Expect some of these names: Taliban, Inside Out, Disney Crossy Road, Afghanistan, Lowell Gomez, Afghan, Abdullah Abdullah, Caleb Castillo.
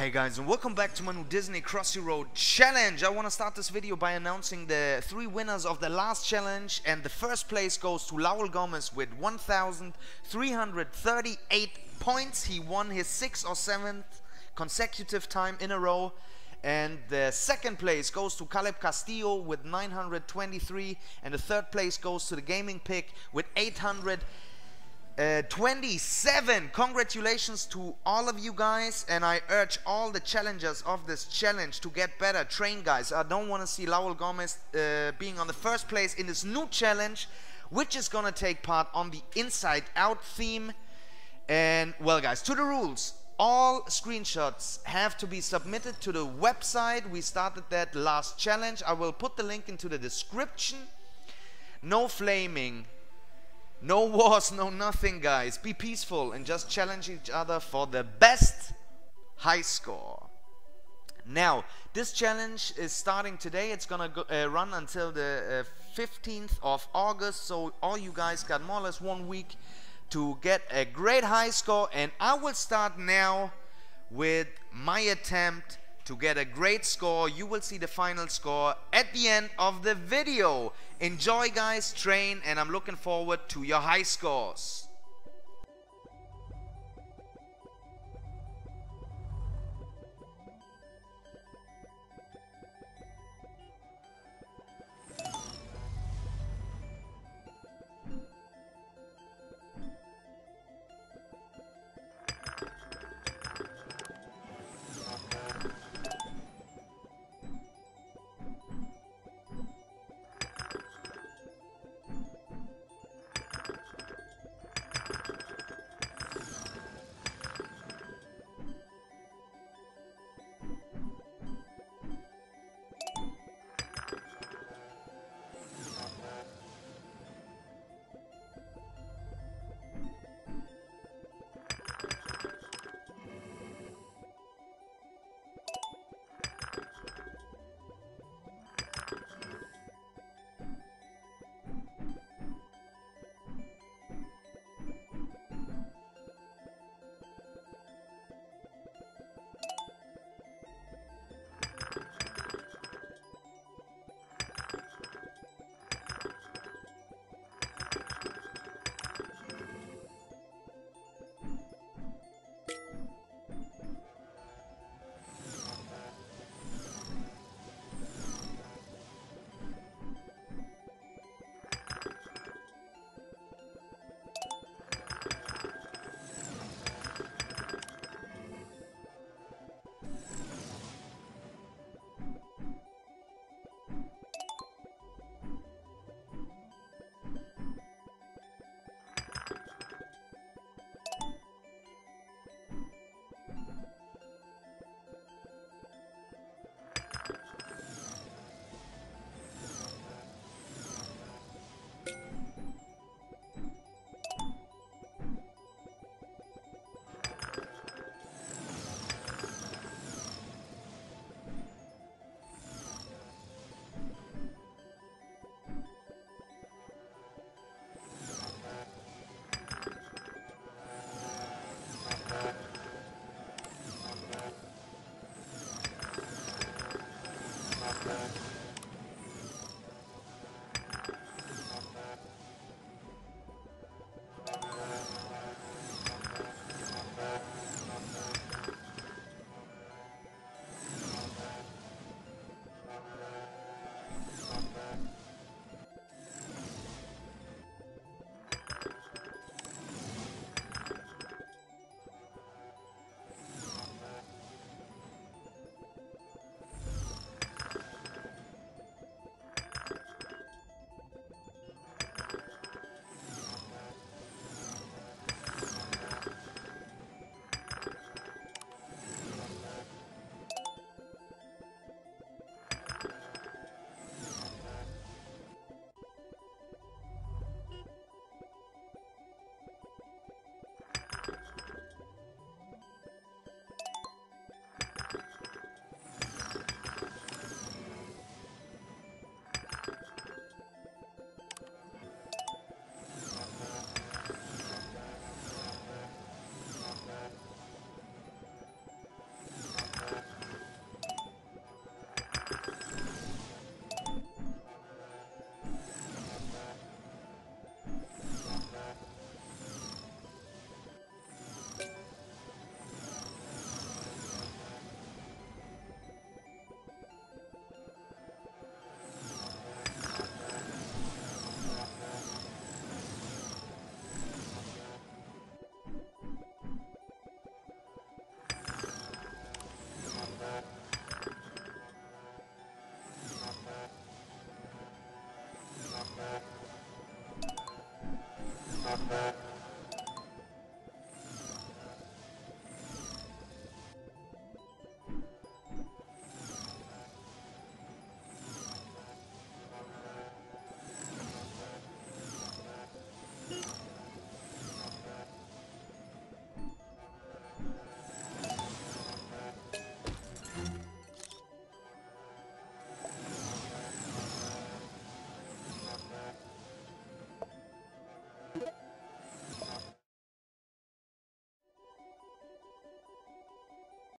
Hey guys, and welcome back to my new Disney Crossy Road challenge. I want to start this video by announcing the three winners of the last challenge, and the first place goes to Lowell Gomez with 1,338 points. He won his 6th or 7th consecutive time in a row. And the second place goes to Caleb Castillo with 923, and the third place goes to the Gaming Pick with 827. Congratulations to all of you guys, and I urge all the challengers of this challenge to get better. Train, guys. I don't want to see Lowell Gomez being on the first place in this new challenge, which is gonna take part on the Inside Out theme. And well, guys, to the rules. All screenshots have to be submitted to the website. We started that last challenge. I will put the link into the description. No flaming, no wars, no nothing, guys. Be peaceful and just challenge each other for the best high score. Now, this challenge is starting today. It's gonna run until the 15th of August, so all you guys got more or less 1 week to get a great high score, and I will start now with my attempt to get a great score. You will see the final score at the end of the video. Enjoy, guys, train, and I'm looking forward to your high scores.